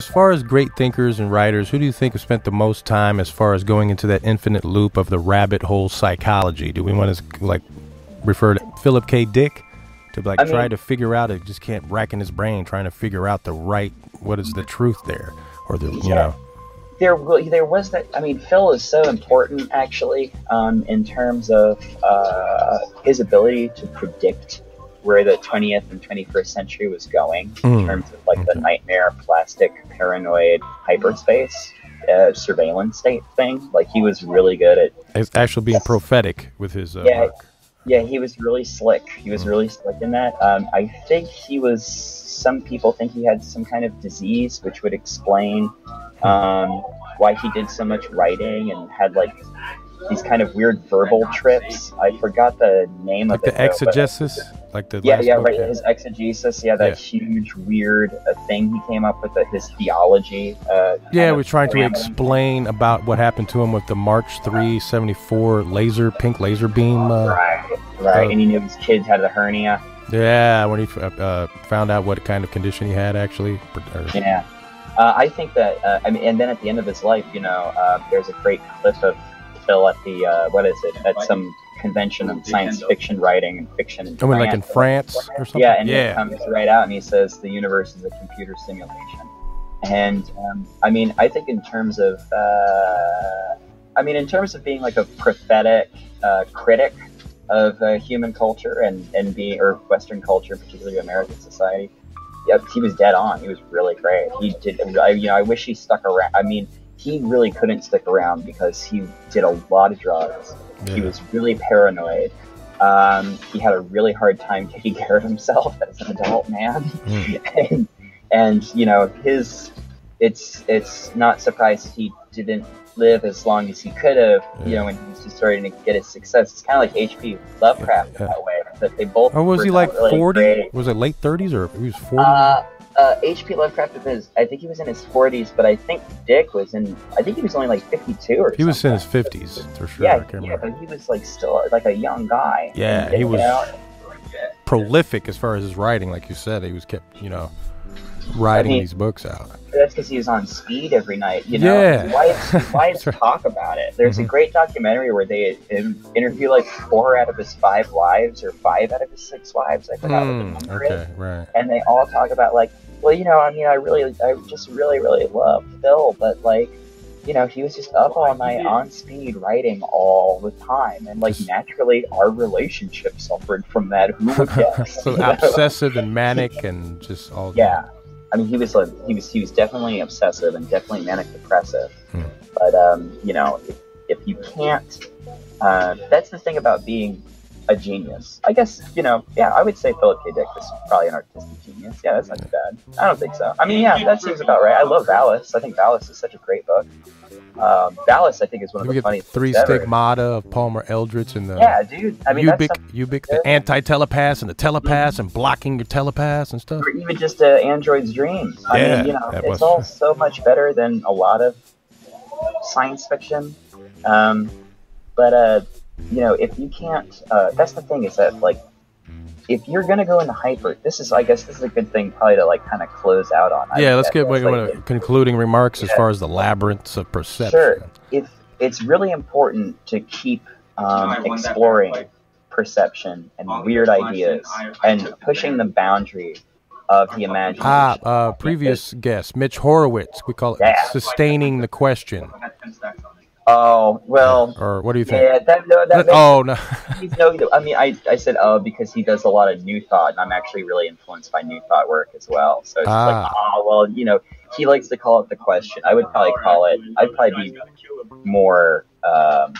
As far as great thinkers and writers, who do you think have spent the most time as far as going into that infinite loop of the rabbit hole psychology? Do we want to like refer to Philip K. Dick to like try to figure out it? Just can't racking his brain trying to figure out the right, what is the truth there, or the you know. There was that. I mean, Phil is so important actually in terms of his ability to predict where the 20th and 21st century was going in terms of like the nightmare, plastic, paranoid, hyperspace surveillance state thing. Like he was really good at actually being prophetic with his work. Yeah, he was really slick. He was really slick in that. I think he was, some people think he had some kind of disease, which would explain why he did so much writing and had like these kind of weird verbal trips. I forgot the name of it. The exegesis? Like the yeah, right. His exegesis. Yeah, that huge, weird thing he came up with, his theology. Yeah, we're trying to explain about what happened to him with the March 374 laser, pink laser beam. Right, and he knew his kid had a hernia. Yeah, when he found out what kind of condition he had, actually. Yeah. I think that, I mean, and then at the end of his life, you know, there's a great clip of Phil at the what is it, at some convention of science fiction writing and fiction in France, like in France or something. Yeah, and he comes right out and he says the universe is a computer simulation. And I mean, I think in terms of being like a prophetic critic of human culture and being, or Western culture, particularly American society, he was dead on. He was really great. He did, you know, I wish he stuck around. I mean, he really couldn't stick around because he did a lot of drugs. He was really paranoid. He had a really hard time taking care of himself as an adult man. And you know, it's not surprising he didn't live as long as he could have, you know, when he was just starting to get his success. It's kind of like H.P. Lovecraft in that way. That they both was he like 40? Really, was it late 30s or he was 40? H.P. Lovecraft was, I think he was in his 40s, but I think Dick was in, I think he was only like 52 or something. He was in his 50s, for sure. Yeah, but he was like still like a young guy. Yeah, he was prolific as far as his writing, like you said. He was kept, you know, writing these books out. That's because he was on speed every night, you know? Yeah. Why talk about it? There's a great documentary where they interview like 4 out of his 5 wives or 5 out of his 6 wives. I forgot what the number is. Right. And they all talk about like, well, you know, I mean, I just really love Phil, but like, you know, he was just up all night on speed writing all the time, and like naturally our relationship suffered from that. Who would guess? So obsessive and manic and just all. Yeah. I mean, he was definitely obsessive and definitely manic depressive. But you know, if you can't, that's the thing about being a genius, I guess. You know, yeah, I would say Philip K. Dick was probably an artistic genius. Yeah, that's not too bad. I don't think so. I mean, yeah, that seems about right. I love Valis. I think Valis is such a great book. Valis, I think, is one of the funniest. The Three Stigmata of Palmer Eldritch and the dude. I mean, Ubik, the anti-telepaths and the telepaths and blocking your telepaths and stuff. Or even just Androids Dream. I mean, you know, it's all so much better than a lot of science fiction. You know, if you can't, that's the thing, is that like, if you're gonna go into hyper, this is a good thing probably to like kind of close out on. Let's get like concluding remarks as far as the labyrinths of perception. Sure, it's really important to keep exploring perception and weird ideas and pushing the boundary of the imagination. Previous guest, Mitch Horowitz, we call it sustaining the question. Oh, well... Or what do you think? Yeah, no. I mean, I said, oh, because he does a lot of New Thought, and I'm actually really influenced by New Thought work as well. So it's like, oh, well, you know, he likes to call it the question. I would probably call it... I'd probably be more... I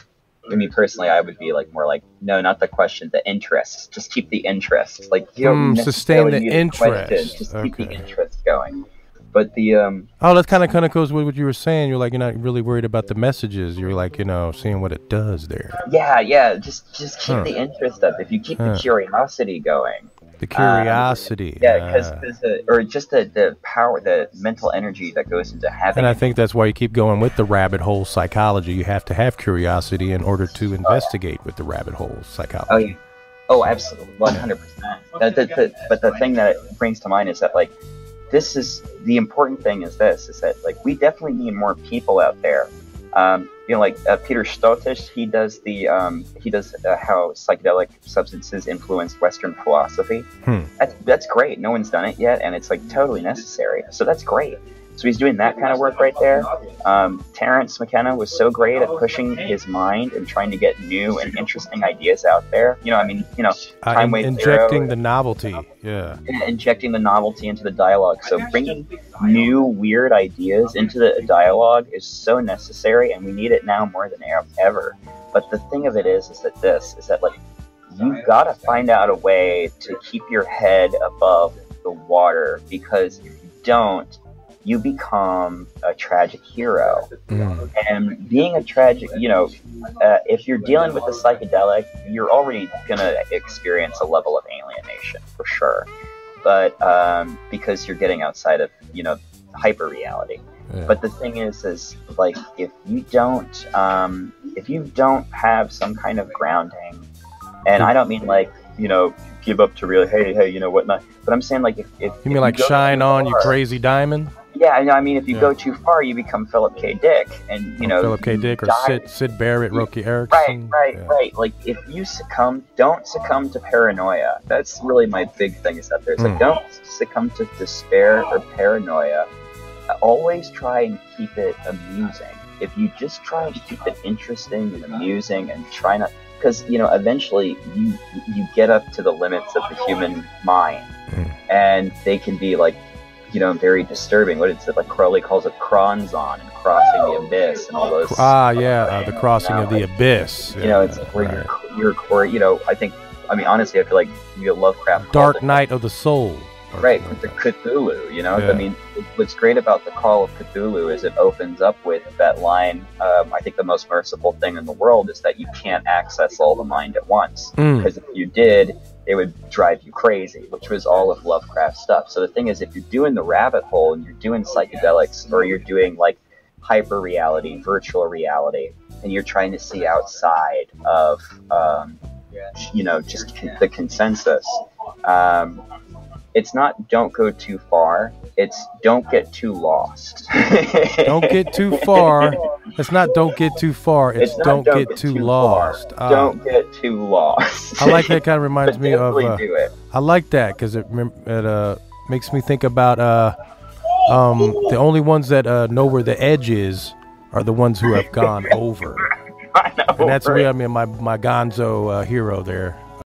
mean, personally, I would be like more like, no, not the question, the interest. Just keep the interest. Like, you don't sustain the interest. Just keep the interest going. But the that kind of goes with what you were saying. You're like, you're not really worried about the messages. You're like, you know, seeing what it does there. Yeah. Just keep the interest up. If you keep the curiosity going. The curiosity. Because the power, the mental energy that goes into having. And I think that's why you keep going with the rabbit hole psychology. You have to have curiosity in order to investigate with the rabbit hole psychology. Oh, yeah. Oh, absolutely, 100%. But the thing that it brings to mind is that like. this is the important thing, is this, is that, like, we definitely need more people out there. You know, like Peter Stotish, he does the how psychedelic substances influence Western philosophy. That's great. No one's done it yet, and it's like totally necessary. So that's great. So he's doing that kind of work right there. Terrence McKenna was so great at pushing his mind and trying to get new and interesting ideas out there. You know, I mean, you know, injecting the novelty, injecting the novelty into the dialogue. So bringing new weird ideas into the dialogue is so necessary, and we need it now more than ever. But the thing of it is that like, you've got to find out a way to keep your head above the water, because if you don't, you become a tragic hero. And being a tragic, you know, if you're dealing with a psychedelic, you're already gonna experience a level of alienation for sure, but because you're getting outside of, you know, hyper reality. But the thing is like, if you don't have some kind of grounding, and I don't mean like, you know, give up to real, hey, you know, whatnot, but I'm saying like, if you mean like shine on, you crazy diamond. Yeah, I mean, if you go too far, you become Philip K. Dick, and you know, Philip K. Dick or Syd Barrett, Roky Erickson. Right. Like, if you succumb, don't succumb to paranoia. That's really my big thing, is that there's like, don't succumb to despair or paranoia. Always try and keep it amusing. If you just try and keep it interesting and amusing, and try not, because you know, eventually you get up to the limits of the human mind, and they can be like, you know, very disturbing. What is it, like Crowley calls it Kronzon, and crossing the abyss, and all those. The crossing of the abyss. You know, it's where your core. You know, I mean, honestly, I feel like Lovecraft. Dark Night of the Soul. Right, with the Cthulhu. You know, I mean, what's great about the Call of Cthulhu is it opens up with that line. I think the most merciful thing in the world is that you can't access all the mind at once, because if you did, it would drive you crazy, which was all of Lovecraft stuff. So the thing is, if you're doing the rabbit hole and you're doing psychedelics, or you're doing like hyper reality, virtual reality, and you're trying to see outside of, you know, just the consensus, it's not don't go too far. It's don't get too lost. Don't get too far. It's not don't get too far. It's don't get too lost. Don't get too lost. I like that. Kind of reminds me of. Do it. I like that because it makes me think about the only ones that know where the edge is are the ones who have gone over. And that's where, I mean, my Gonzo hero there.